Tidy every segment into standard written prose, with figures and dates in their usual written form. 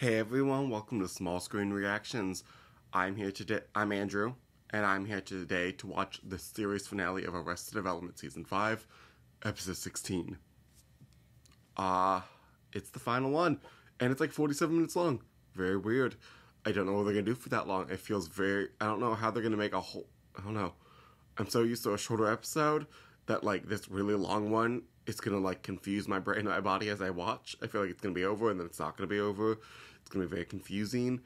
Hey everyone, welcome to Small Screen Reactions. I'm Andrew, and I'm here today to watch the series finale of Arrested Development Season 5, Episode 16. It's the final one, and it's like 47 minutes long. Very weird. I don't know what they're gonna do for that long. It feels very, I don't know how they're gonna make a whole, I don't know. I'm so used to a shorter episode that like this really long one, it's gonna like confuse my brain and my body as I watch. I feel like it's gonna be over and then it's not gonna be over. It's gonna be very confusing,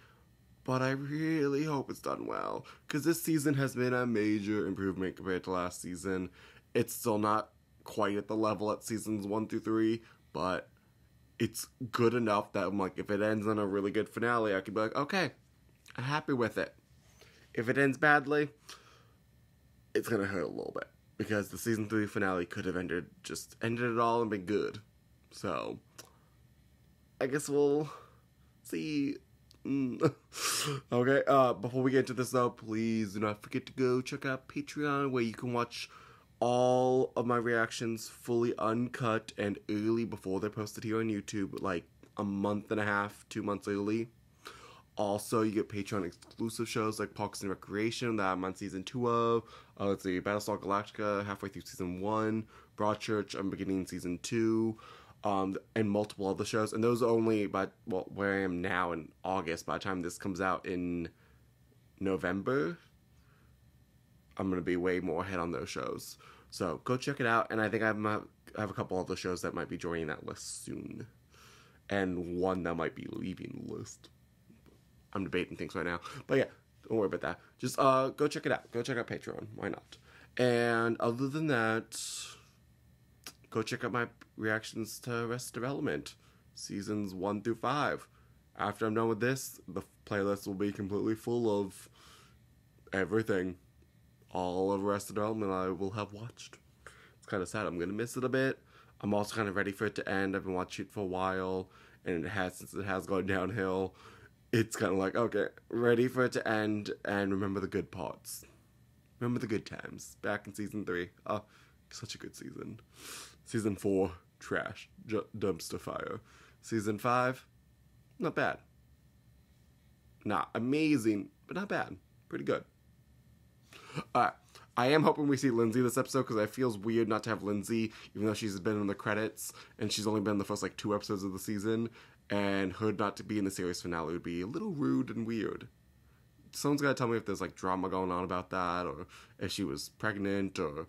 but I really hope it's done well, because this season has been a major improvement compared to last season. It's still not quite at the level at seasons 1 through 3, but it's good enough that I'm like, if it ends on a really good finale, I could be like, okay, I'm happy with it. If it ends badly, it's gonna hurt a little bit, because the season 3 finale could have ended it all and been good. So I guess we'll see. Okay, before we get into this though, please do not forget to go check out Patreon, where you can watch all of my reactions fully uncut and early before they're posted here on YouTube, like a month and a half, 2 months early. Also, you get Patreon exclusive shows like Parks and Recreation that I'm on Season 2 of. Let's see, Battlestar Galactica, halfway through Season 1. Broadchurch, I'm beginning Season 2. And multiple other shows. And those are only by, well, where I am now in August. By the time this comes out in November, I'm going to be way more ahead on those shows. So go check it out. And I think I have a couple other shows that might be joining that list soon. And one that might be leaving the list. I'm debating things right now. But yeah, don't worry about that. Just go check it out. Go check out Patreon. Why not? And other than that, go check out my reactions to Arrested Development. Seasons 1 through 5. After I'm done with this, the playlist will be completely full of everything. All of Arrested Development I will have watched. It's kind of sad. I'm going to miss it a bit. I'm also kind of ready for it to end. I've been watching it for a while. And since it has gone downhill, it's kind of like, okay, ready for it to end, and remember the good parts. Remember the good times. Back in Season 3. Oh, such a good season. Season 4, trash. Dumpster fire. Season 5, not bad. Not amazing, but not bad. Pretty good. Alright, I am hoping we see Lindsay this episode, because it feels weird not to have Lindsay, even though she's been in the credits, and she's only been in the first, like, 2 episodes of the season. And her not to be in the series finale would be a little rude and weird. Someone's gotta tell me if there's like drama going on about that, or if she was pregnant, or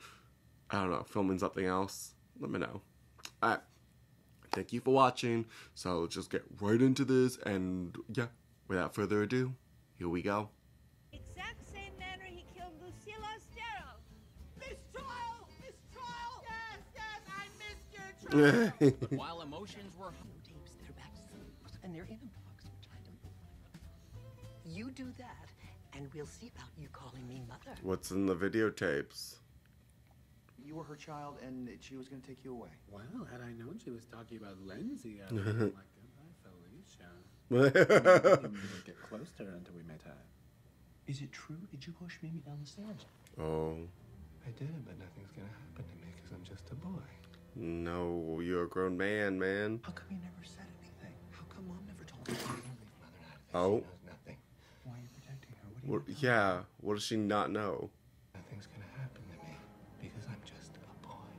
I don't know, filming something else. Let me know. Alright, thank you for watching. So let's just get right into this, and yeah, without further ado, here we go. Exact same manner he killed Lucille Austero. Mistrial! Mistrial! Yes, yes, I missed your trial! But while emotions were and they're in a box, which I don't know. You do that, and we'll see about you calling me mother. What's in the videotapes? You were her child, and she was going to take you away. Wow, had I known she was talking about Lindsay, I would have been like, goodbye, Felicia. I mean, we didn't get close to her until we met her. Is it true? Did you push Mimi down the stairs? Oh. I did, but nothing's going to happen to me, because I'm just a boy. No, you're a grown man, man. How come you never said it? Mom never told me. Oh. Nothing. Why are you protecting her? What do you know? Yeah. What does she not know? Nothing's gonna happen to me because I'm just a boy.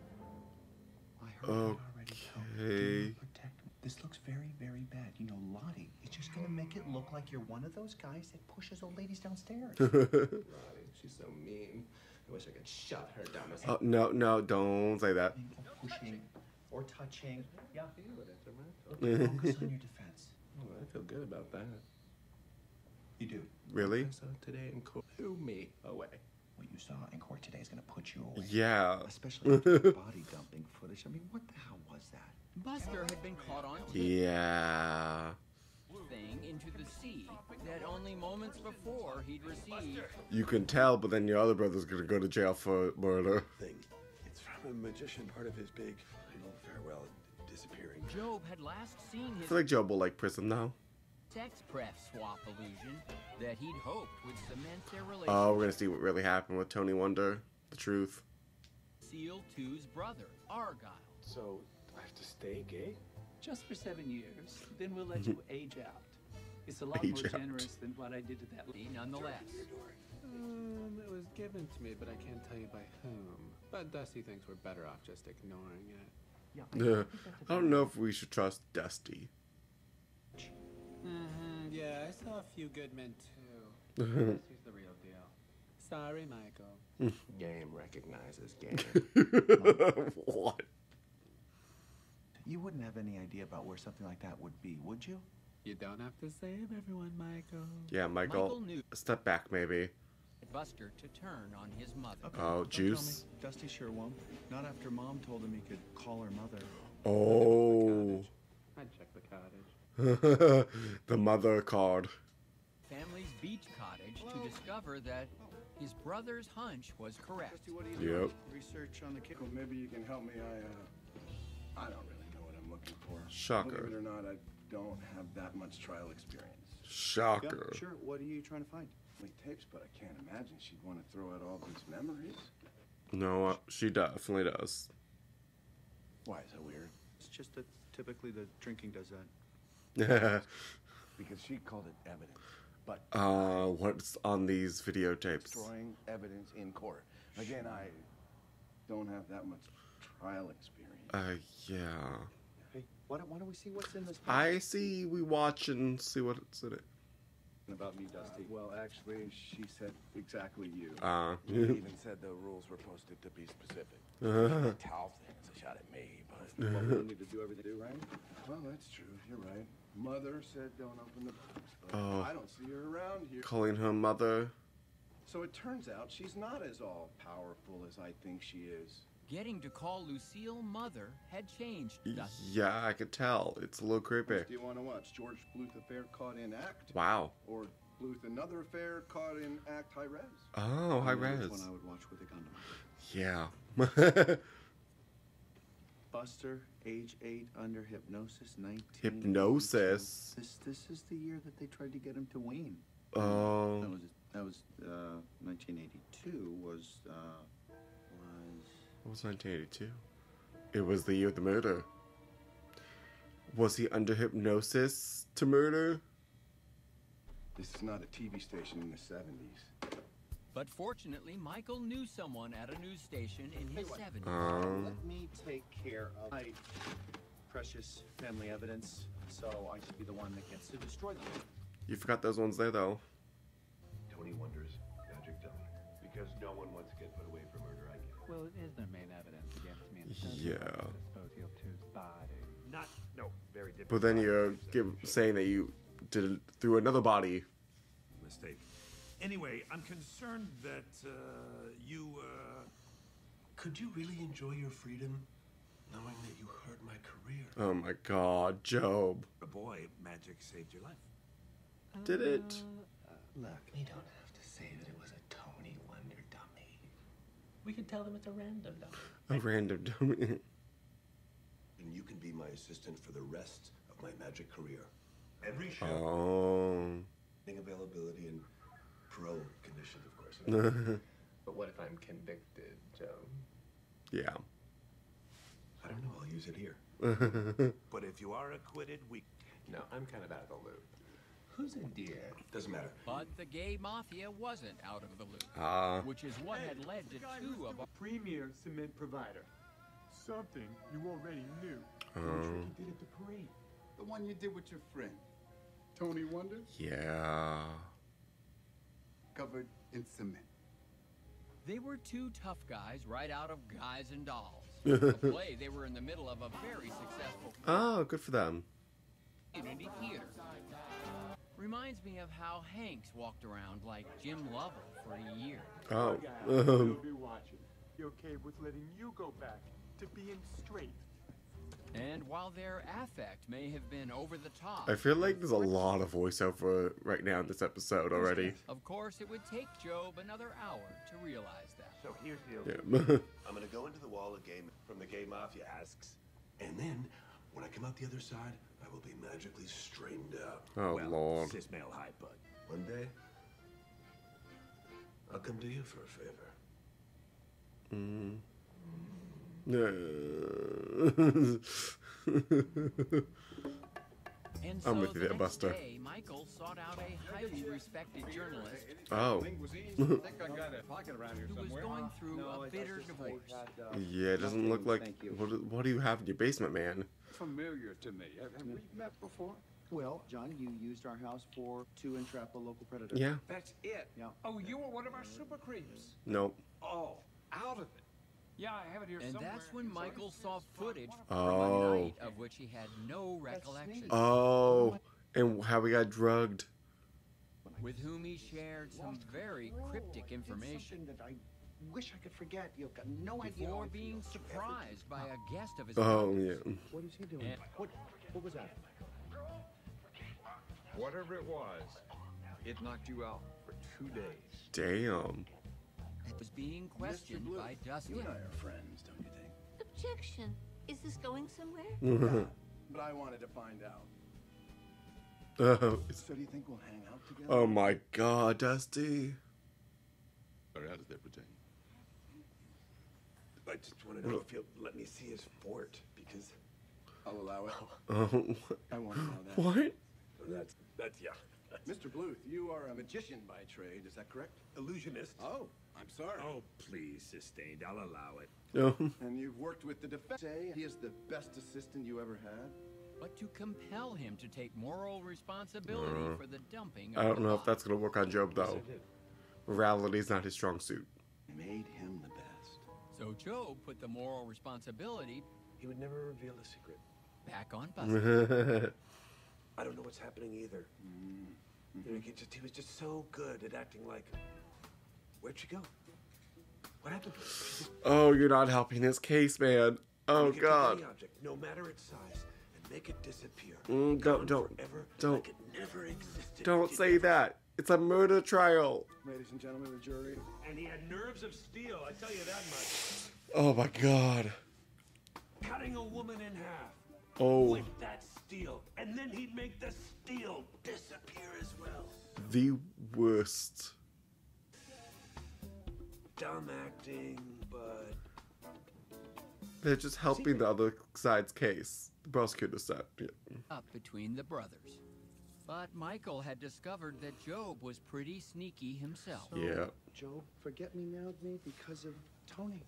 I heard already. Okay. Protect me. This looks very, very bad. You know, Lottie. It's just gonna make it look like you're one of those guys that pushes old ladies downstairs. Lottie, she's so mean. I wish I could shut her down. Oh no, no, don't say that. Or touching. Yeah. Okay, focus on your defense. Oh, I feel good about that. You do? Really? I saw today in court. Threw me away. What you saw in court today is going to put you away. Yeah. Especially after the body dumping footage. I mean, what the hell was that? Buster had been caught on TV. Yeah. Thing into the sea that only moments before he'd received. You can tell, but then your other brother's going to go to jail for murder. It's from a magician, part of his big... Farewell and disappearing. Job had last seen his. I feel like Job will like prison now. Sex prep swap illusion that he'd hoped would cement their relationship. Oh, we're gonna see what really happened with Tony Wonder. The truth. Seal 2's brother, Argyle. So I have to stay gay? Just for 7 years, then we'll let you age out. It's a lot more generous than what I did to that lady, nonetheless. It was given to me, but I can't tell you by whom. But Dusty thinks we're better off just ignoring it. Yeah, I don't know if we should trust Dusty. Yeah, I saw A Few Good Men too. Dusty's the real deal. Sorry, Michael. Game recognizes game. What? You wouldn't have any idea about where something like that would be, would you? You don't have to save everyone, Michael. Yeah, Michael knew. Step back, maybe. Buster to turn on his mother. Okay, oh, juice. Dusty sure won't. Not after Mom told him he could call her mother. Oh. I'd check the cottage. The mother card. Family's beach cottage to discover that his brother's hunch was correct. Dusty, what do you do? Research on the kid. Well, maybe you can help me. I don't really know what I'm looking for. Shocker. Believe it or not, I don't have that much trial experience. Shocker. Yeah, sure. What are you trying to find? Tapes, but I can't imagine she'd want to throw out all these memories. No, she definitely does. Why is that weird? It's just that typically the drinking does that. Because she called it evidence. But what's on these videotapes? Destroying evidence in court. Again, I don't have that much trial experience. Yeah. Hey, why don't we see what's in this box? I see we watch and see what's in it. About me, Dusty. Well, actually, she said exactly you. She even said the rules were posted to be specific. The towel thing's a shot at me, but well, we need to do everything, right? Well, that's true. You're right. Mother said don't open the box, but I don't see her around here. Calling her mother. So it turns out she's not as all powerful as I think she is. Getting to call Lucille mother had changed. Yeah, I could tell. It's a little creepy. Do you want to watch George Bluth affair caught in act? Wow. Or Bluth another affair caught in act high res. Oh, high res. One I would watch with a condom. Yeah. Buster, age 8, under hypnosis, 19. Hypnosis. This is the year that they tried to get him to wean. Oh. That was 1982. It was 1982. It was the year of the murder. Was he under hypnosis to murder? This is not a TV station in the 70s. But fortunately, Michael knew someone at a news station in his 70s. Let me take care of my precious family evidence, so I should be the one that gets to destroy them. You forgot those ones there, though. Tony Wonder's magic done. Because no one wants to get put away for murder, I guess. Well, it is their main evidence against me. Yeah. Very different. But then you're saying that you did it through another body. Mistake. Anyway, I'm concerned that could you really enjoy your freedom, knowing that you hurt my career? Oh my God, Job. A boy, magic saved your life. Did it? Look, we don't have to say that it was a Tony Wonder dummy. We can tell them it's a random dummy. A random dummy. And you can be my assistant for the rest of my magic career. Every show. Availability and parole conditions, of course. But what if I'm convicted, Joe? Yeah. I don't know. I'll use it here. But if you are acquitted, No, I'm kind of out of the loop. Who's a deer? Doesn't matter. But the gay mafia wasn't out of the loop, which is what had led to two of a premier cement provider. Something you already knew. The trick you did at the parade. The one you did with your friend, Tony Wonder. Yeah. Covered in cement. They were two tough guys right out of Guys and Dolls. The play they were in the middle of a very successful. Oh, good for them. Community theater. Reminds me of how Hanks walked around like Jim Lovell for a year. Oh. You'll be watching. You're okay with letting you go back to being straight. And while their affect may have been over the top, I feel like there's a lot of voiceover right now in this episode already. Of course, it would take Job another hour to realize that. So here's the deal. I'm gonna go into the wall again from the gay mafia asks, and then when I come out the other side, I will be magically strained out. Oh, well, Lord. Cis male high bud. One day, I'll come to you for a favor. And so I'm with you there, Buster. Day, Michael sought out a highly respected journalist. Oh. Who was going through a bitter divorce. Yeah, it doesn't look like. What do you have in your basement, man? Familiar to me. Have we met before? Well, John, you used our house to entrap a local predator. Yeah. That's it. Yeah. Oh, you were one of our super creeps. Nope. Oh, out of it. Yeah, I have it here somewhere. And that's when Michael saw footage from a night of which he had no recollection. Oh, and how we got drugged. With whom he shared some very cryptic information. That I wish I could forget. You've got no idea. Before being surprised by a guest of his. Oh, yeah. What is he doing? What was that? Whatever it was, it knocked you out for 2 days. Damn. It was being questioned by Dustin. You and I are friends, don't you think? Objection. Is this going somewhere? Yeah, but I wanted to find out. So do you think we'll hang out together? Oh my God, Dusty. Or out of there, pretend. I just wanted to feel. Let me see his fort, because I'll allow it. Oh. I want to know that. What? That's yeah. Mr. Bluth, you are a magician by trade, is that correct? Illusionist. Oh, I'm sorry. Oh, please, sustained. I'll allow it. Oh. And you've worked with the defense. Say he is the best assistant you ever had. But to compel him to take moral responsibility for the dumping. I don't know if that's going to work on Job, though. Morality's not his strong suit. Made him the best. So Job put the moral responsibility. He would never reveal the secret. Back on Buster. I don't know what's happening either. He was just so good at acting like, where'd she go? What happened? Oh, you're not helping this case, man. Oh, God. Any object, no matter its size, and make it disappear. Don't. Like it never existed. Don't say that. It's a murder trial. Ladies and gentlemen of the jury. And he had nerves of steel, I tell you that much. Oh, my God. Cutting a woman in half. Oh. With that steel, and then he'd make the steel disappear as well. The worst. Dumb acting, but they're just helping the other side's case. The prosecutor said. Yeah. Up between the brothers, but Michael had discovered that Job was pretty sneaky himself. So, yeah. Job, forget me now, me because of Tony.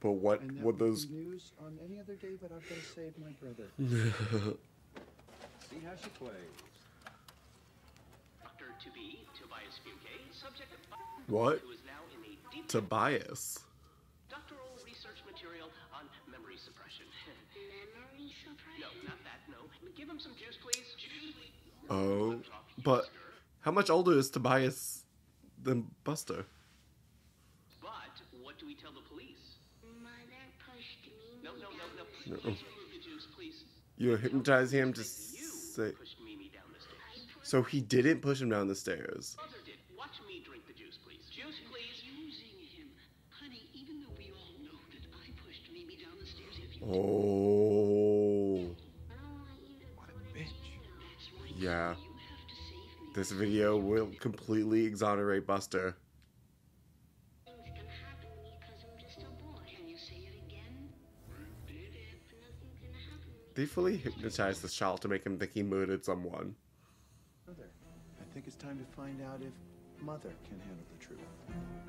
But what would those news on any other day, but I've got to save my brother. See how she plays. Dr. to be Tobias Fünke, subject of what? Who is now in the deep Tobias. Doctoral research material on memory suppression. Memory suppression? No, not that, no. Give him some juice, please. Oh, but how much older is Tobias than Buster? But what do we tell the police? No. You hypnotized him to say. So he didn't push him down the stairs. Watch me drink the juice, please. Juice, please. Using him, honey. Even though we all know that I pushed Mimi down the stairs, if you. Oh. What a bitch. Yeah. This video will completely exonerate Buster. They fully hypnotized the child to make him think he murdered someone. Mother, I think it's time to find out if Mother can handle the truth.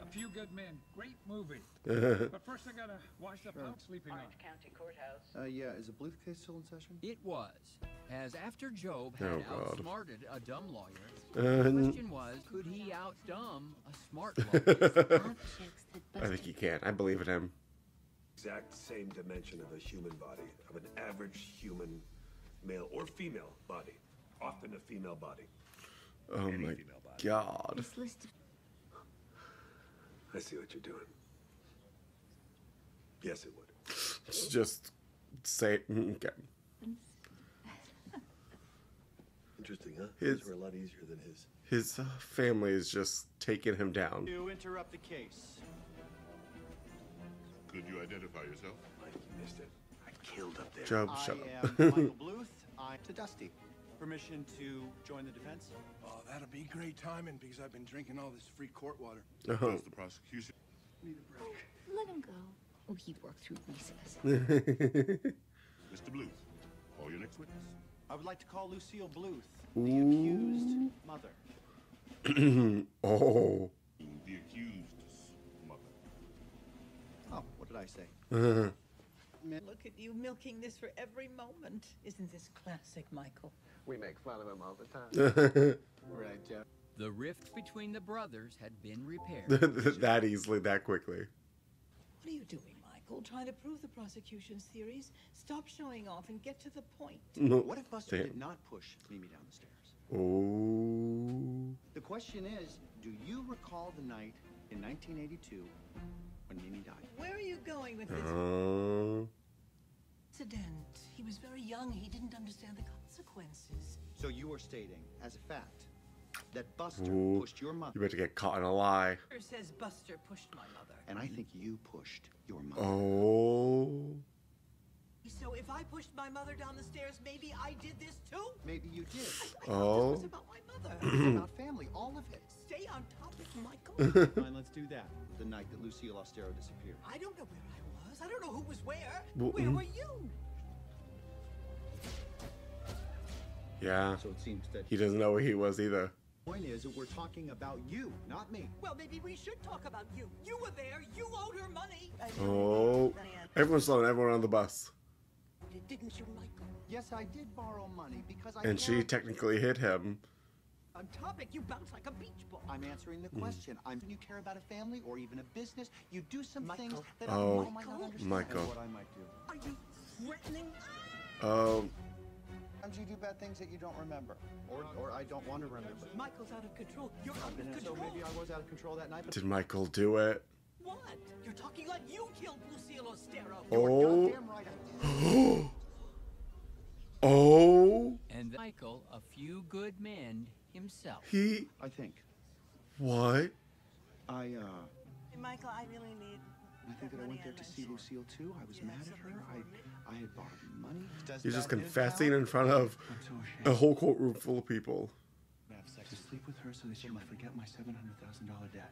A Few Good Men, great movie. But first I gotta wash up. I'm sleeping on. Orange County Courthouse. Yeah, is a Bluth case still in session? It was. As after Job had outsmarted a dumb lawyer, the question was, could he outdumb a smart lawyer? I think he can. I believe in him. Exact same dimension of a human body, of an average human male or female body, often a female body. Oh my God. I see what you're doing. Yes, it would. Just say it. Okay. Interesting, huh? His were a lot easier than his. His family is just taking him down. You interrupt the case. Could you identify yourself? I missed it. I killed up there. Job, shut up. I am Michael Bluth. I'm to Dusty. Permission to join the defense? Oh, that'll be great timing because I've been drinking all this free court water. Does the prosecution need a break? Oh, let him go. Oh, he'd work through recess. Mr. Bluth, call your next witness. I would like to call Lucille Bluth, the accused mother. Oh. The accused's mother. Oh, what did I say? Look at you milking this for every moment. Isn't this classic, Michael? We make fun of him all the time. Right, Jeff. The rift between the brothers had been repaired. That easily, that quickly. What are you doing, Michael? Trying to prove the prosecution's theories? Stop showing off and get to the point. No. What if Buster did not push Mimi down the stairs? Oh. The question is, do you recall the night in 1982 when Mimi died? Where are you going with this? Incident. He was very young. He didn't understand the consequences. So you are stating, as a fact, that Buster pushed your mother. You better get caught in a lie. Says Buster pushed my mother. And I think you pushed your mother. Oh. So if I pushed my mother down the stairs, maybe I did this too? Maybe you did. I thought this was about my mother. It's about family, all of it. Stay on topic, Michael. Fine, let's do that. The night that Lucille Austero disappeared. I don't know where I was. I don't know who was where. Where were you? Yeah. So it seems that he doesn't know where he was either. The point is that we're talking about you, not me. Well, maybe we should talk about you. You were there. You owed her money. Oh. Everyone's slowing everyone on the bus. Didn't you, Michael? Yes, I did borrow money because I... And she technically hit him. On topic, you bounce like a beach ball. I'm answering the question. You care about a family or even a business. You do some things that I might not understand. What I might do. Are you threatening? Oh. Sometimes you do bad things that you don't remember. Or I don't want to remember. Michael's out of control. You're out of control. So maybe I was out of control that night. But did Michael do it? What? You're talking like you killed Lucille Austero. You're goddamn right I did. Oh. And Michael, a few good men himself. He. I think. What? Hey, Michael, I really need. I think that I went there to see Lucille too. I was mad at her. I had borrowed money. You're just confessing in front of a whole courtroom full of people. To sleep with her so that she might forget my $700,000 debt.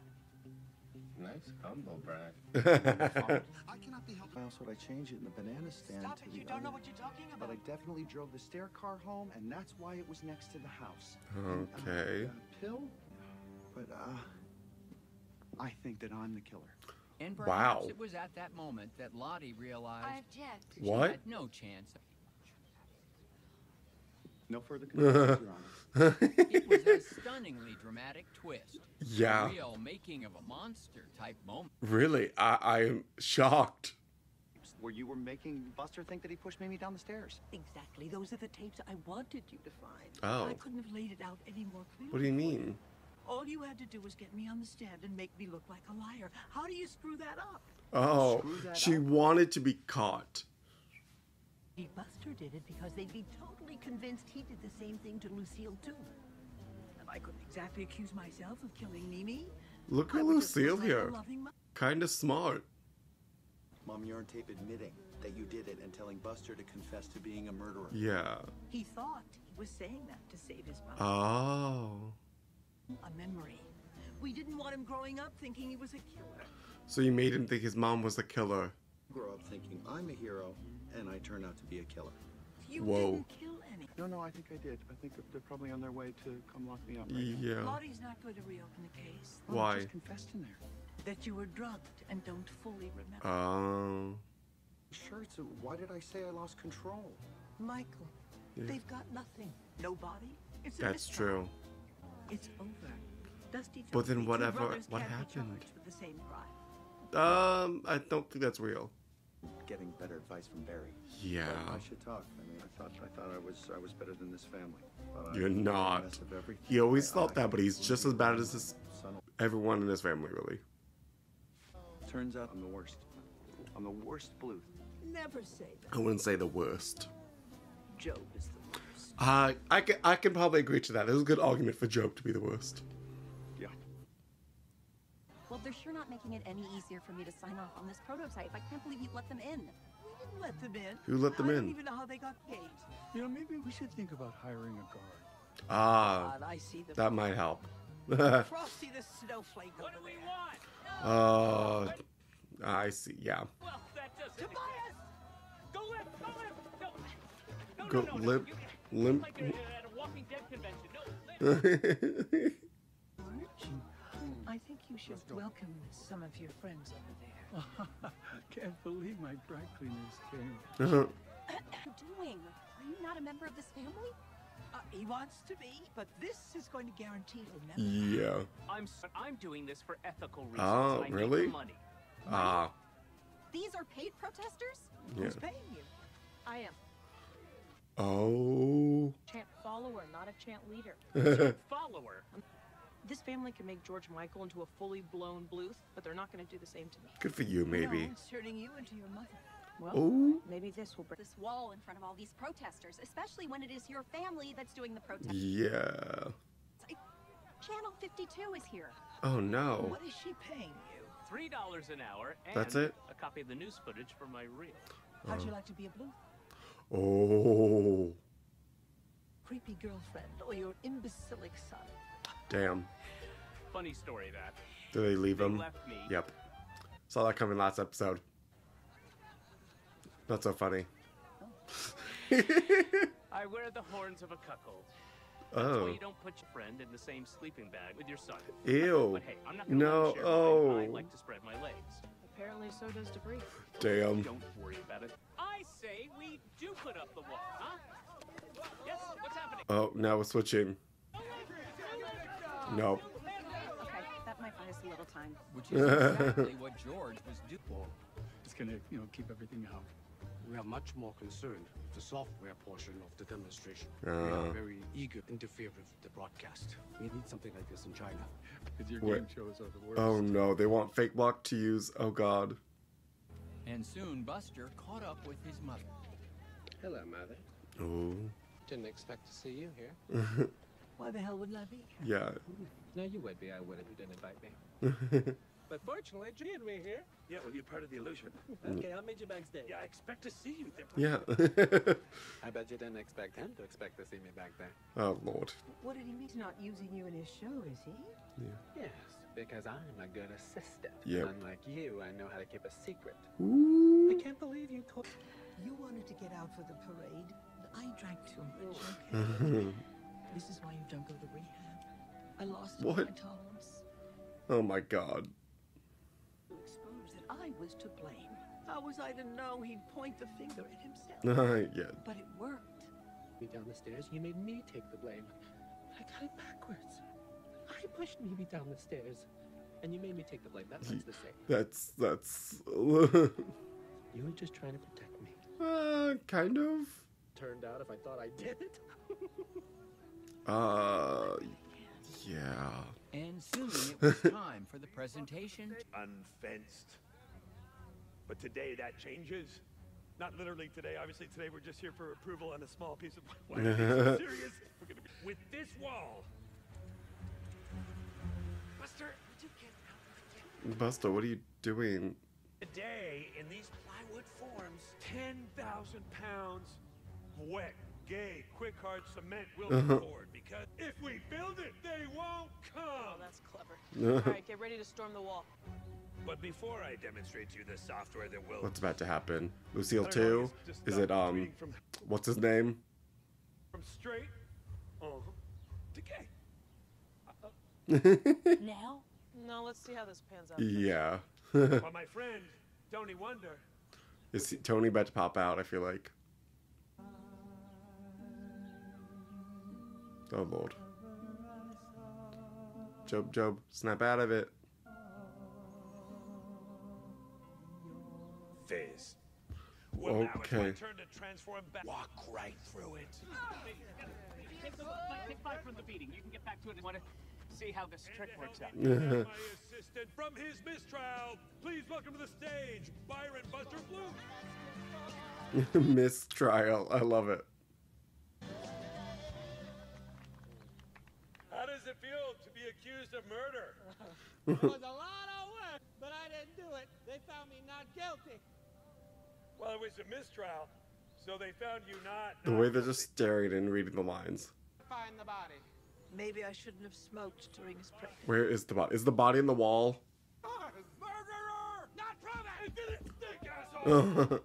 Nice combo, Brad. I cannot be helped. Why else would I change it in the banana stand? Stop it! You don't know what you're talking about. But I definitely drove the stair car home, and that's why it was next to the house. Okay. And, pill, but I think that I'm the killer. And perhaps it was at that moment that Lottie realized she had no chance. No further conclusions, Your Honor. It was a stunningly dramatic twist. Yeah. The real making of a monster type moment. Really? I'm shocked. Where you were making Buster think that he pushed Mimi down the stairs. Exactly. Those are the tapes I wanted you to find. Oh. I couldn't have laid it out any more clearly. What do you mean? All you had to do was get me on the stand and make me look like a liar. How do you screw that up? Oh, she wanted to be caught. Buster did it because they'd be totally convinced he did the same thing to Lucille too. And I couldn't exactly accuse myself of killing Mimi. Look at Lucille here. Kind of smart. Mom, you're on tape admitting that you did it and telling Buster to confess to being a murderer. Yeah. He thought he was saying that to save his mom. Oh. A memory. We didn't want him growing up thinking he was a killer. So you made him think his mom was a killer. Grow up thinking I'm a hero and I turn out to be a killer. You didn't kill any. No, I think I did. I think they're probably on their way to come lock me up right now. Lottie's not going to reopen the case. Why? Just confessed in there. That you were drugged and don't fully remember. Oh. Sure, so why did I say I lost control? Michael, they've got nothing. No body. It's a mystery. True. It's over. Dusty but then whatever, what happened? The same crime. I don't think that's real. Getting better advice from Barry. Yeah. But I should talk. I mean, I thought I was better than this family. But you're not. He always thought that, but he's just as bad as this, everyone in his family, really. Turns out I'm the worst. I'm the worst Bluth. Never say that. I wouldn't say the worst. Job is the worst. I can probably agree to that. There's a good argument for Job to be the worst. Well, they're sure not making it any easier for me to sign off on this prototype. I can't believe you let them in. We didn't let them in. Who let them in? I don't even know how they got paid. You know, maybe we should think about hiring a guard. Ah, I see that problem. Might help. Frosty the snowflake. What do we want? Oh, no. I see. Yeah. Well, that doesn't. Tobias, go lip. Go lip. Limp. Like they're at a Walking Dead convention. No, limp. I think you should welcome some of your friends over there. Can't believe my dry cleaners came. What are you doing? Are you not a member of this family? He wants to be, but this is going to guarantee the membership. Yeah. I'm doing this for ethical reasons. Oh, really? Money. Ah. These are paid protesters? Yeah. Who's paying you? I am. Oh. Chant follower, not a chant leader. Chant follower. This family can make George Michael into a fully blown Bluth, but they're not going to do the same to me. Good for you, maybe. No, it's turning you into your mother. Well, ooh, maybe this will break this wall in front of all these protesters, especially when it is your family that's doing the protest. Yeah. Channel 52 is here. Oh no. What is she paying you? $3 an hour. And that's it. A copy of the news footage for my reel. How'd you like to be a Bluth? Oh. Creepy girlfriend or your imbecilic son. Damn. Funny story that. Did they leave him? Yep. Saw that coming last episode. Not so funny. Oh. I wear the horns of a cuckold. That's why you don't put your friend in the same sleeping bag with your son. Ew. But hey, I'm not gonna I like to spread my legs. Apparently so does debris. Damn. Don't worry about it. I say we do put up the wall, huh? Yes, what's happening? Oh, now we're switching. No. Okay, that might buy us a little time. Which is exactly what George was due for. It's gonna, you know, keep everything out. We are much more concerned with the software portion of the demonstration. We are very eager to interfere with the broadcast. We need something like this in China. Because your game shows are the worst. Oh no, they want Fake Block to use. Oh god. And soon Buster caught up with his mother. Hello, mother. Oh. Didn't expect to see you here. Why the hell wouldn't I be? Yeah. No, you would be. I would if you didn't invite me. But fortunately, G and me here. Yeah, well, you're part of the illusion. Okay, I'll meet you backstage. Yeah, I expect to see you there. Yeah. I bet you didn't expect him to expect to see me back there. Oh, Lord. What did he mean? He's not using you in his show, is he? Yeah. Yes, because I'm a good assistant. Yeah. Unlike you, I know how to keep a secret. Ooh. I can't believe you told... You wanted to get out for the parade. I drank too much. Okay. This is why you don't go to rehab. I lost all my tolerance. Oh, my God. I was to blame. How was I to know he'd point the finger at himself? Yeah. But it worked. Me down the stairs, you made me take the blame. I got it backwards. I pushed Mimi down the stairs, and you made me take the blame. That's the same. That's. You were just trying to protect me. Kind of. Turned out, if I thought I did it. Yeah. And soon it was time for the presentation. Unfenced. But today that changes. Not literally today, obviously. Today we're just here for approval on a small piece of. Why are you so serious? We're gonna be with this wall. Buster, would you get out? Buster, what are you doing? Today in these plywood forms, 10,000 pounds wet, gay, quick hard cement will be poured because if we build it, they won't come. Oh, that's clever. All right, get ready to storm the wall. But before I demonstrate to you the software that will... What's about to happen? Lucille 2? Is it, what's his name? From straight to gay. Now? No, let's see how this pans out. Yeah. Well, my friend, Tony Wonder... Is Tony about to pop out, I feel like? Oh, Lord. Job, snap out of it. Phase. Well, okay. Now it's my turn to transform back. Walk right through it. Take five from the beating. You can get back to it and want to see how this trick works out. My assistant from his mistrial. Please welcome to the stage, Byron Buster Bluth. Mistrial. I love it. How does it feel to be accused of murder? It was a lot of work, but I didn't do it. They found me not guilty. Well, it was a mistrial, so they found you not. The way they're just staring and reading the lines. Find the body. Maybe I shouldn't have smoked during his prayer. Where is the body? Is the body in the wall? Murderer! Not from it! It didn't stick, asshole!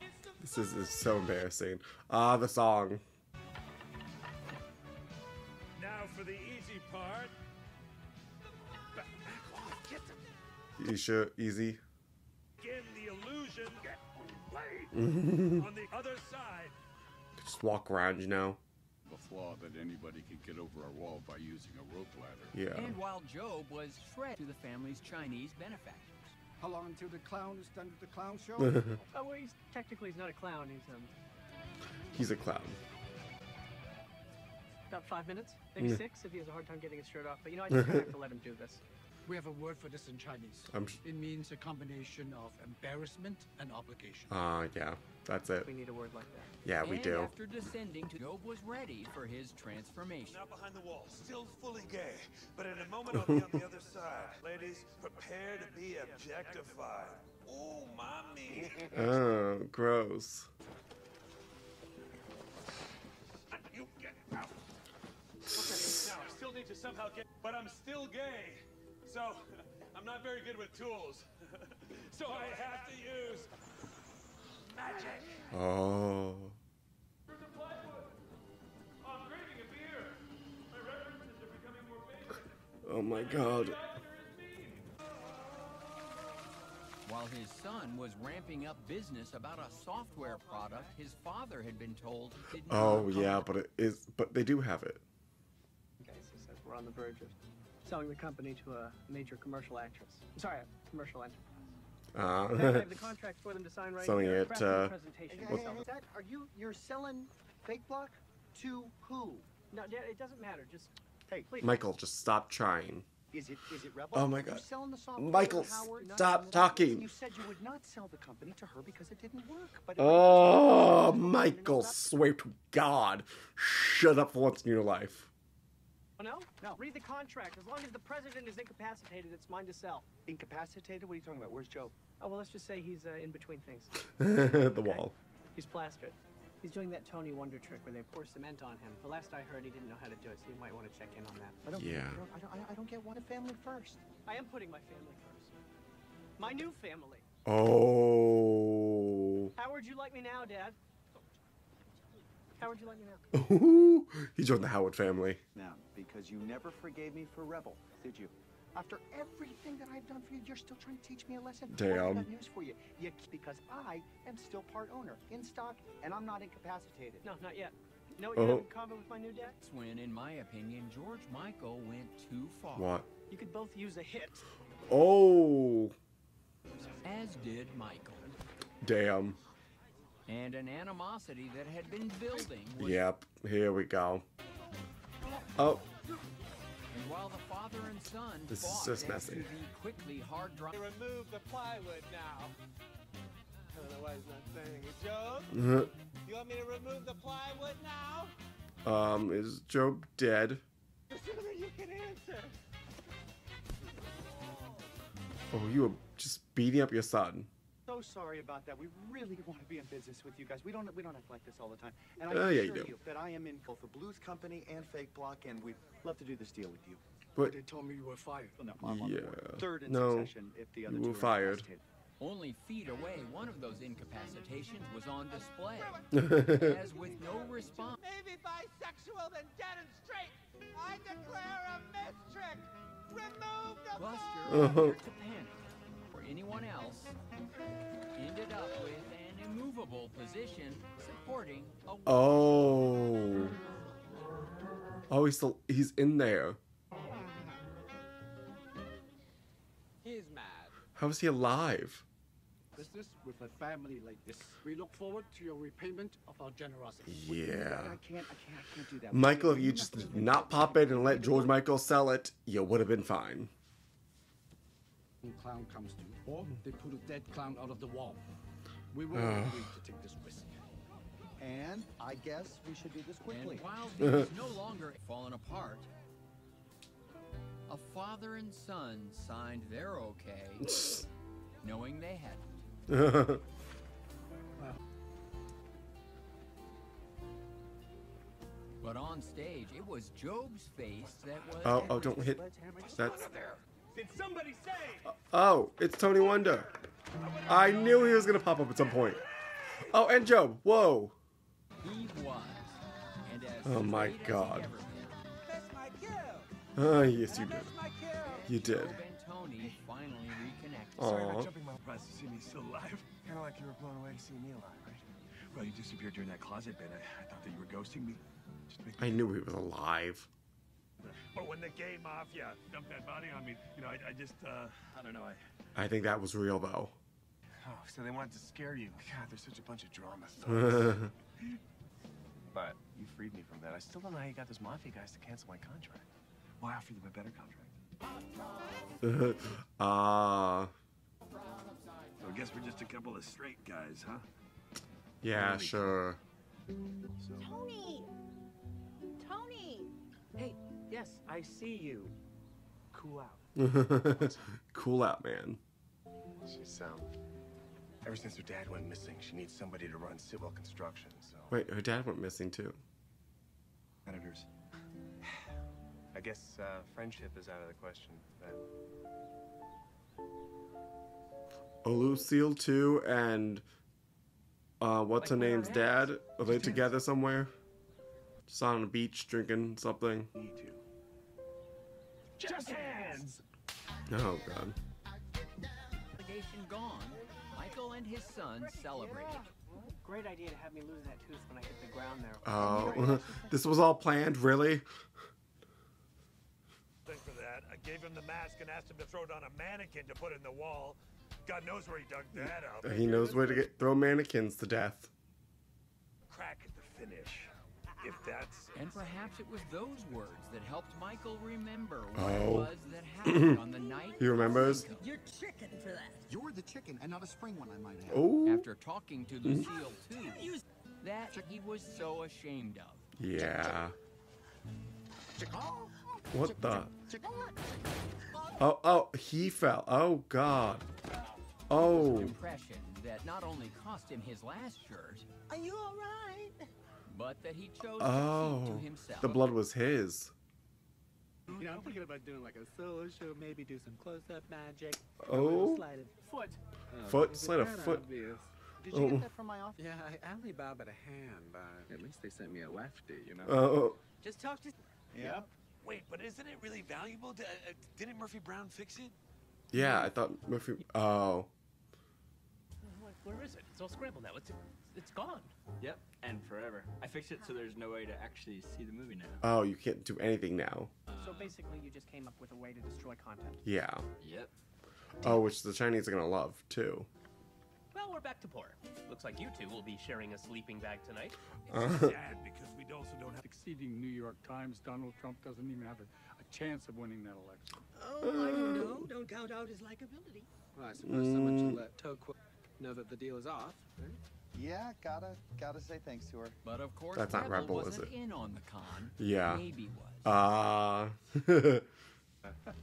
It's the This is so embarrassing. The song. Now for the easy part. Back off, get the... Isha, easy. Again, the illusion. Get away. On the other side. Just walk around, you know. The flaw that anybody could get over a wall by using a rope ladder. Yeah. And while Job was shred to the family's Chinese benefactors. How long until the clown is done with the clown show? Oh, well, he's technically he's not a clown. He's a clown. About 5 minutes, maybe 6 if he has a hard time getting his shirt off. But you know, I just have to let him do this. We have a word for this in Chinese. It means a combination of embarrassment and obligation. Yeah, that's it. We need a word like that. Yeah, we do. After descending, Job was ready for his transformation. Now behind the wall, still fully gay, but in a moment I'll be on the other side. Ladies, prepare to be objectified. Ooh, mommy. Oh, gross. You get out. Okay, now I still need to somehow get, but I'm still gay. So, I'm not very good with tools, so I have to use magic. Oh. Oh my God. While his son was ramping up business about a software product, his father had been told. Oh yeah, but it is. But they do have it. Okay, so says we're on the verge of selling the company to a major commercial actress. I'm sorry, a commercial enterprise. I have the contract for them to sign right selling here. It, You're selling Fake Block to who? No, it doesn't matter. Just take. Please. Michael, just stop trying. Is it Rebel? Oh my God. Michael, stop talking. You said you would not sell the company to her because it didn't work. But oh, Michael, swear to God, shut up for once in your life. Oh, no? No. Read the contract. As long as the president is incapacitated, it's mine to sell. Incapacitated? What are you talking about? Where's Joe? Oh, well, let's just say he's in between things. the wall. He's plastered. He's doing that Tony Wonder trick where they pour cement on him. The last I heard, he didn't know how to do it, so you might want to check in on that. I don't get one family first. I am putting my family first. My new family. Oh. How would you like me now, Dad? How would you like me know? He joined the Howard family. Now, because you never forgave me for Rebel, did you? After everything that I've done for you, you're still trying to teach me a lesson. Damn. I've got news for you. Because I am still part owner, in stock, and I'm not incapacitated. No, not yet. No, you haven't combined with my new dad? That's when, in my opinion, George Michael went too far. What? You could both use a hit. Oh. As did Michael. Damn. And an animosity that had been building. Yep, here we go. Oh. And while the father and son this is just messy. Quickly hard drive. Remove the plywood now. I don't know why he's not saying it. Job? You want me to remove the plywood now? Is Job dead? The sooner you can answer. Oh, you were just beating up your son. So sorry about that. We really want to be in business with you guys. We don't act like this all the time. And I assure you that I am in both the Bluth company and Fake Block, and we'd love to do this deal with you. But they told me you were fired. No, I'm on third in succession. If the other two were fired. Only feet away, one of those incapacitations was on display. As with no response. Maybe bisexual, then dead and straight. I declare a mistrick. Remove the Buster to panic. Anyone else ended up with an immovable position supporting a wall. Oh, he's in there. He's mad. How is he alive? Business with a family like this. We look forward to your repayment of our generosity. Yeah. I can't do that. Michael, if you just did not pop in and let George Michael sell it, you would have been fine. Clown comes to you, or they put a dead clown out of the wall. We will agree to take this risk, and I guess we should do this quickly. And while these no longer fallen apart, a father and son signed their okay, knowing they hadn't. But on stage, it was Job's face that was. Oh, don't hit. That's. Did somebody say? Oh, it's Tony Wonder. I knew he was gonna pop up at some point. Oh, and Job. Whoa. He was. And as oh my God. Oh, yes, you did. You did. Tony finally reconnected. Sorry, jumping my surprise to see me still alive. Kind of like you were blown away to see me alive, right? Well, you disappeared during that closet bit. I thought that you were ghosting me. I knew he was alive. But when the gay mafia dumped that body on me, you know, I just, I don't know. I think that was real, though. Oh, so they wanted to scare you. God, there's such a bunch of drama stories. But you freed me from that. I still don't know how you got those mafia guys to cancel my contract. Why offer them a better contract? So I guess we're just a couple of straight guys, huh? Yeah, really? Sure. So. Tony! Tony! Hey, yes, I see you. Cool out. Cool out, man. She's, ever since her dad went missing, she needs somebody to run Sitwell construction, so... Wait, her dad went missing, too. Editors. I guess, friendship is out of the question, then. Oh, Lucille, too, and... what's like her name's dad? Are they together somewhere? Just on the beach drinking something. Me too. Just hands. Oh God. Delegation gone. Michael and his son celebrated. Great idea to have me lose that tooth when I hit the ground there. Oh, this was all planned, really? Thanks for that. I gave him the mask and asked him to throw it on a mannequin to put in the wall. God knows where he dug that up. He knows where to throw mannequins to death. Crack at the finish. If that's... And perhaps it was those words that helped Michael remember what it was that happened on the night... He remembers? You're chicken for that. You're the chicken and not a spring one, I might have. Oh. After talking to Lucille, too, that he was so ashamed of. Yeah. What the... Oh, he fell. Oh, God. Oh. Impression that not only cost him his last shirt. Are you all right? But that he chose to keep to himself. The blood was his. You know, I'm thinking about doing like a solo show, maybe do some close-up magic. Oh. Slide a foot. Foot? Slide a foot. Obvious. Did you get that from my office? Yeah, I only bob at a hand, but at least they sent me a lefty, you know. Just talk to... Yep. Wait, but isn't it really valuable? Didn't Murphy Brown fix it? Yeah, I thought Murphy... Oh. Where is it? It's all scrambled now. It's gone. Yep, and forever. I fixed it so there's no way to actually see the movie now. Oh, you can't do anything now. So basically you just came up with a way to destroy content. Yeah. Yep. Oh, which the Chinese are going to love, too. Well, we're back to poor. Looks like you two will be sharing a sleeping bag tonight. It's sad because we also don't have... Succeeding New York Times, Donald Trump doesn't even have a chance of winning that election. Oh, I don't know. Don't count out his likability. Well, I suppose someone should let Toqua know that the deal is off, right? Yeah, gotta say thanks to her. But of course, that's not Rebel, wasn't is it? In on the con. Yeah. Maybe was. I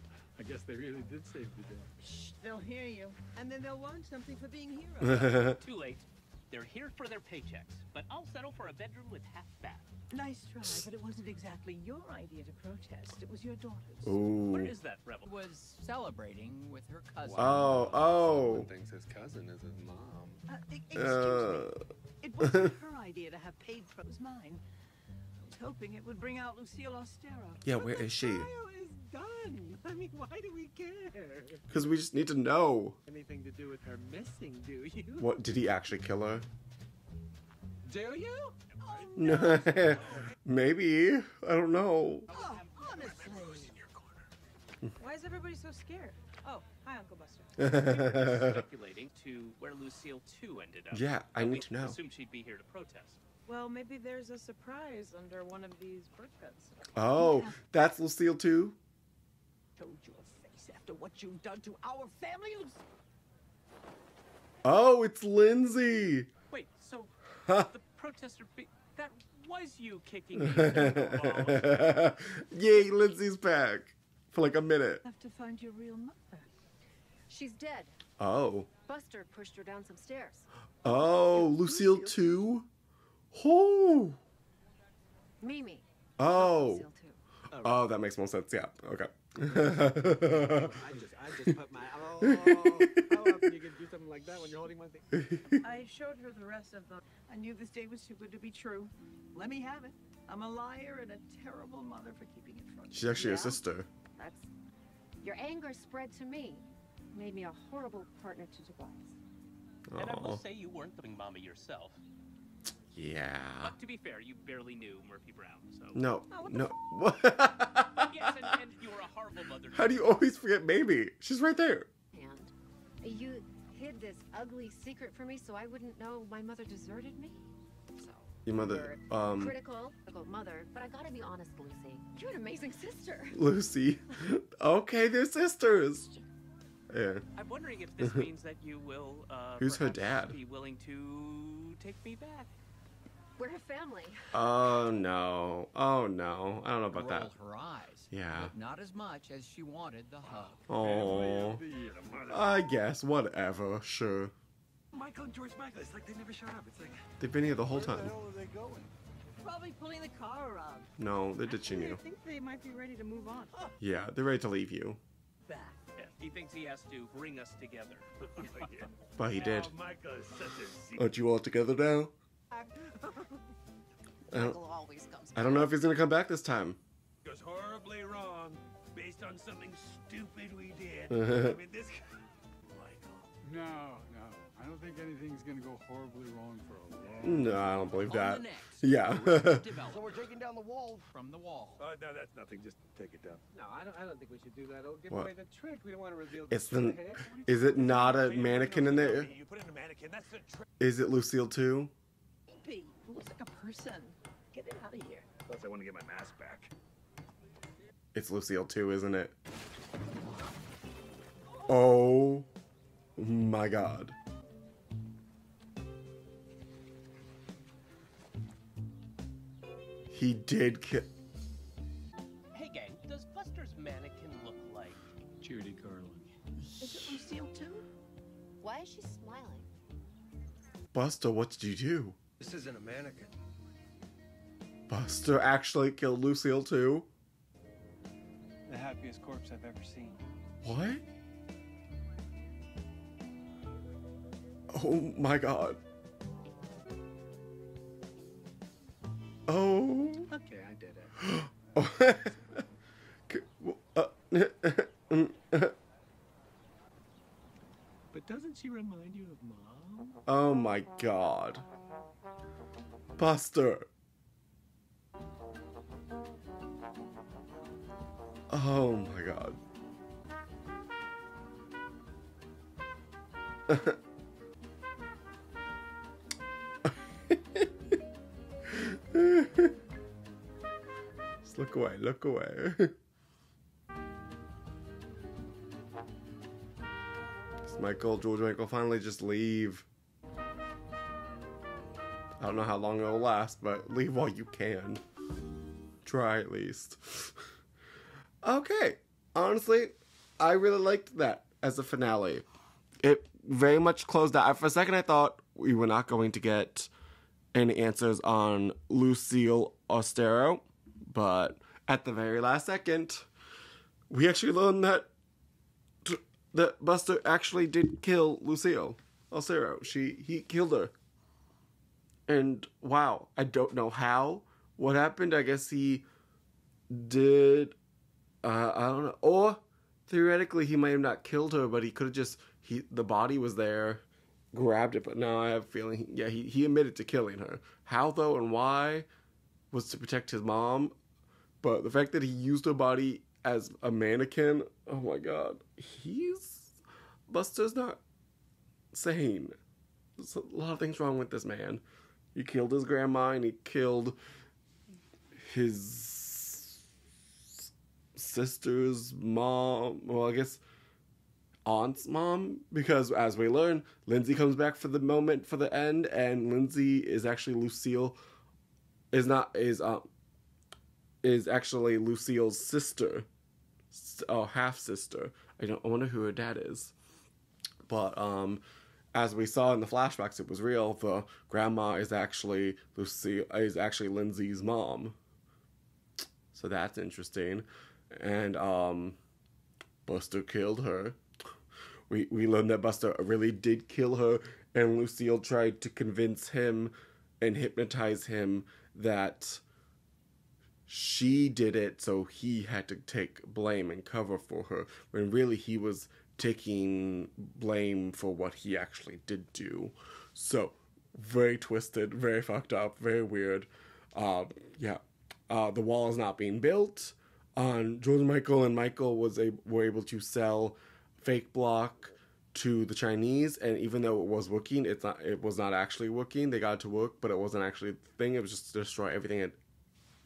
guess they really did save the day. Shh, they'll hear you, and then they'll want something for being heroes. Too late. They're here for their paychecks, but I'll settle for a bedroom with half bath. Nice try, but it wasn't exactly your idea to protest. It was your daughter's. Ooh. Where is that Rebel? Was celebrating with her cousin. Wow. Someone thinks his cousin is his mom. Excuse me. It wasn't her idea to have paid for. It was mine. I was hoping it would bring out Lucille Austero. Yeah, where is she? Done. I mean, why do we care? Because we just need to know. Anything to do with her missing, do you? What, did he actually kill her? Do you? Oh, no. Maybe. I don't know. Oh, honestly. Why is everybody so scared? Oh, hi, Uncle Buster. Speculating to where Lucille 2 ended up. Yeah, I need to know. I assumed she'd be here to protest. Well, maybe there's a surprise under one of these bird beds. Oh, that's Lucille 2? Showed your face after what you've done to our family. Oh, it's Lindsay. Wait, so the protester that was you kicking me. Yay, Lindsay's back for like a minute. Have to find your real mother. She's dead. Oh. Buster pushed her down some stairs. Oh, Lucille 2. Oh. Mimi. Oh. Oh, that makes more sense. Yeah. Okay. I just put my how often you can do something like that when you're holding my thing. I showed her the rest of them. I knew this day was too good to be true. Let me have it. I'm a liar and a terrible mother for keeping it from me. She's actually a sister. That's your anger spread to me. Made me a horrible partner to Tobias. Aww. And I will say you weren't the mommy yourself. Yeah. But to be fair, you barely knew Murphy Brown, so... No. Oh, what? No. What? Yes, and you were a horrible mother. How do you always forget Baby? She's right there. And you hid this ugly secret from me so I wouldn't know my mother deserted me? So... Your mother, critical mother, but I gotta be honest, Lucy. You're an amazing sister. Lucy. Okay, they're sisters. Yeah. I'm wondering if this means that you will, Who's her dad? Be willing to take me back. We're a family. Oh no! Oh no! I don't know about that. Rolled her eyes. Yeah. But not as much as she wanted the hug. Oh. I guess whatever. Sure. Michael and George Michael. It's like they never showed up. It's like they've been here the whole time. Where the hell are they going? Probably pulling the car around. No, they're ditching you. I think they might be ready to move on. Huh. Yeah, they're ready to leave you. Back. Yeah, he thinks he has to bring us together. Yeah. But he did. Aren't you all together now? I don't know if he's gonna come back this time. Goes horribly wrong, based on something stupid we did. I mean, this Michael. No, I don't think anything's gonna go horribly wrong for a long. No, I don't believe that. Yeah. So we're taking down the wall from the wall. No, that's nothing. Just take it down. No, I don't think we should do that. It'll give away the trick. We don't want to reveal. It's the. Is it not a mannequin in there? You put in a mannequin. That's the trick. Is it Lucille too? He looks like a person. Get it out of here. Plus, I want to get my mask back. It's Lucille too, isn't it? Oh my God. He did kill. Hey gang, does Buster's mannequin look like Judy Garland? Is it Lucille too? Why is she smiling? Buster, what did you do? This isn't a mannequin. Buster actually killed Lucille too. The happiest corpse I've ever seen. What? Oh my God. Oh. Okay, I did it. But doesn't she remind you of Mom? Oh my God. Buster. Oh my God. Just look away, look away. George Michael finally just leave. I don't know how long it'll last, but leave while you can. Try at least. Okay. Honestly, I really liked that as a finale. It very much closed out. For a second, I thought we were not going to get any answers on Lucille Austero, but at the very last second, we actually learned that Buster actually did kill Lucille Austero. He killed her. And wow, I don't know how, what happened. I guess he did, I don't know. Or theoretically, he might have not killed her, but he could have just, the body was there, grabbed it. But no, I have a feeling, yeah, he admitted to killing her. How though and why was to protect his mom. But the fact that he used her body as a mannequin, oh my God, Buster's not sane. There's a lot of things wrong with this man. He killed his grandma, and he killed his sister's mom. Well, I guess aunt's mom, because as we learn, Lindsay comes back for the moment, for the end, and Lindsay is actually Lucille, is actually Lucille's sister, oh, half sister. I wonder who her dad is, but as we saw in the flashbacks, it was real. The grandma is actually Lindsay's mom. So that's interesting. And Buster killed her. We learned that Buster really did kill her, and Lucille tried to convince him and hypnotize him that she did it, so he had to take blame and cover for her, when really he was taking blame for what he actually did do. So, very twisted, very fucked up, very weird. The wall is not being built. George Michael and Michael were able to sell Fake Block to the Chinese, and even though it was working, it was not actually working. They got it to work, but it wasn't actually a thing. It was just to destroy everything it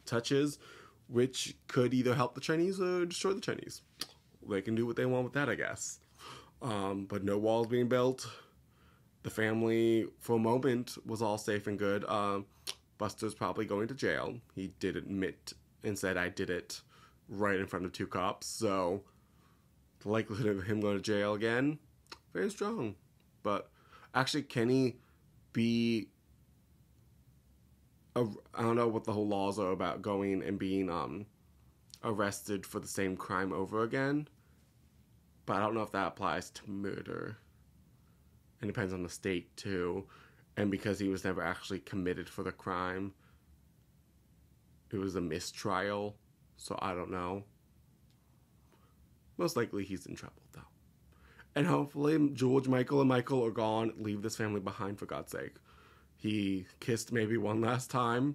touches, which could either help the Chinese or destroy the Chinese. They can do what they want with that, I guess. But no walls being built. The family, for a moment, was all safe and good. Buster's probably going to jail. He did admit and said, I did it, right in front of two cops. So the likelihood of him going to jail again, very strong. But actually, can he be... I don't know what the whole laws are about going and being arrested for the same crime over again. But I don't know if that applies to murder. It depends on the state, too. And because he was never actually committed for the crime, it was a mistrial. So I don't know. Most likely he's in trouble, though. And hopefully George Michael and Michael are gone. Leave this family behind, for God's sake. He kissed maybe one last time.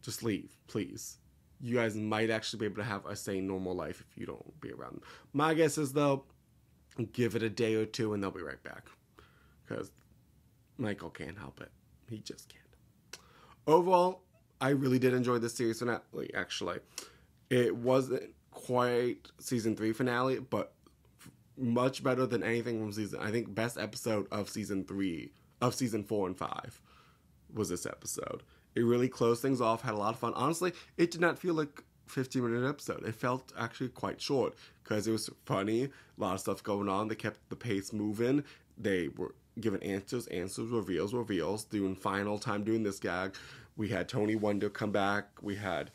Just leave, please. You guys might actually be able to have a sane, normal life if you don't be around them. My guess is, though, give it a day or two and they'll be right back. Because Michael can't help it. He just can't. Overall, I really did enjoy this series finale, actually. It wasn't quite season 3 finale, but much better than anything from season. I think best episode of season 3, of season 4 and 5 was this episode. It really closed things off, had a lot of fun. Honestly, it did not feel like a 15-minute episode. It felt actually quite short because it was funny, a lot of stuff going on. They kept the pace moving. They were given answers, reveals, doing final time doing this gag. We had Tony Wonder come back. We had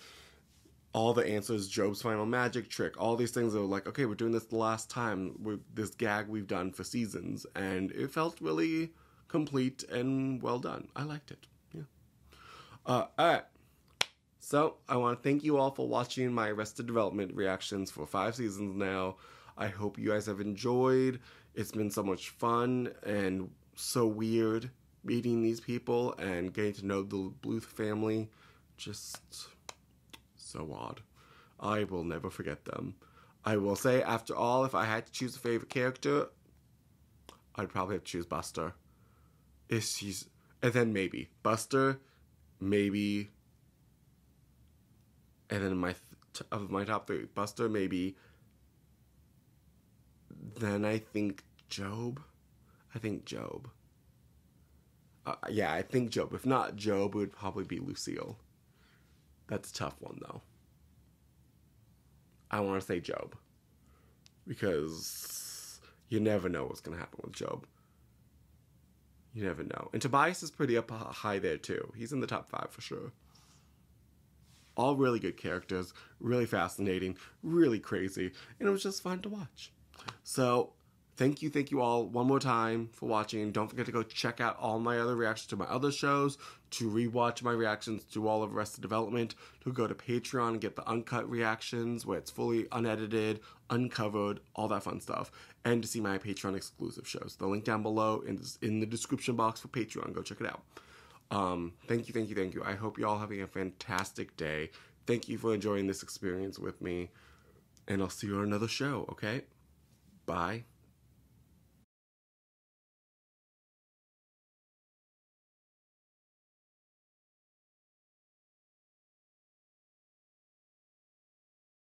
all the answers, Job's final magic trick, all these things that were like, okay, we're doing this the last time, with this gag we've done for seasons. And it felt really complete and well done. I liked it. Yeah. All right. So I want to thank you all for watching my Arrested Development reactions for 5 seasons now. I hope you guys have enjoyed. It's been so much fun and so weird meeting these people and getting to know the Bluth family. Just so odd. I will never forget them. I will say, after all, if I had to choose a favorite character, I'd probably have to choose Buster. And then maybe Buster, maybe, and then of my top 3, Buster, maybe, then I think Job. I think Job. If not Job, it would probably be Lucille. That's a tough one, though. I want to say Job. Because you never know what's going to happen with Job. You never know. And Tobias is pretty up high there, too. He's in the top 5 for sure. All really good characters. Really fascinating. Really crazy. And it was just fun to watch. So... Thank you all one more time for watching. Don't forget to go check out all my other reactions to my other shows, to rewatch my reactions to all of Arrested Development, to go to Patreon and get the uncut reactions where it's fully unedited, uncovered, all that fun stuff, and to see my Patreon exclusive shows. The link down below is in the description box for Patreon. Go check it out. Thank you. I hope you're all having a fantastic day. Thank you for enjoying this experience with me, and I'll see you on another show, okay? Bye.